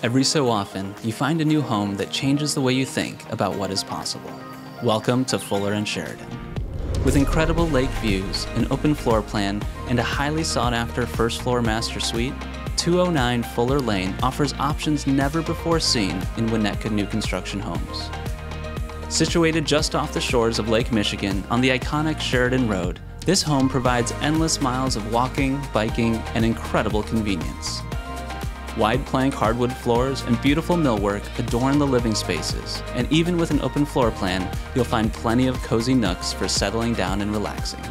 Every so often, you find a new home that changes the way you think about what is possible. Welcome to Fuller and Sheridan. With incredible lake views, an open floor plan, and a highly sought-after first-floor master suite, 209 Fuller Lane offers options never before seen in Winnetka new construction homes. Situated just off the shores of Lake Michigan on the iconic Sheridan Road, this home provides endless miles of walking, biking, and incredible convenience. Wide plank hardwood floors and beautiful millwork adorn the living spaces, and even with an open floor plan, you'll find plenty of cozy nooks for settling down and relaxing.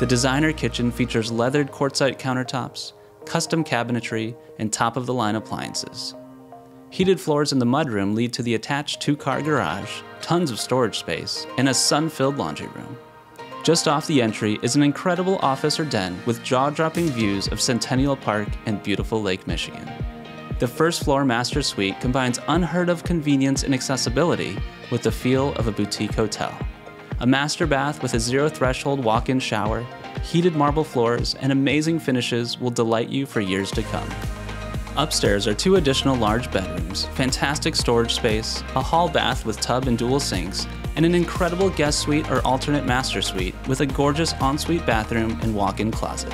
The designer kitchen features leathered quartzite countertops, custom cabinetry, and top-of-the-line appliances. Heated floors in the mudroom lead to the attached two-car garage, tons of storage space, and a sun-filled laundry room. Just off the entry is an incredible office or den with jaw-dropping views of Centennial Park and beautiful Lake Michigan. The first-floor master suite combines unheard-of convenience and accessibility with the feel of a boutique hotel. A master bath with a zero-threshold walk-in shower, heated marble floors, and amazing finishes will delight you for years to come. Upstairs are two additional large bedrooms, fantastic storage space, a hall bath with tub and dual sinks, and an incredible guest suite or alternate master suite with a gorgeous ensuite bathroom and walk-in closet.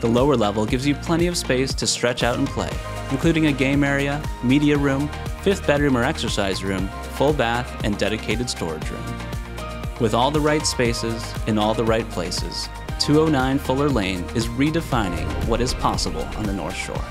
The lower level gives you plenty of space to stretch out and play, including a game area, media room, fifth bedroom or exercise room, full bath, and dedicated storage room. With all the right spaces in all the right places, 209 Fuller Lane is redefining what is possible on the North Shore.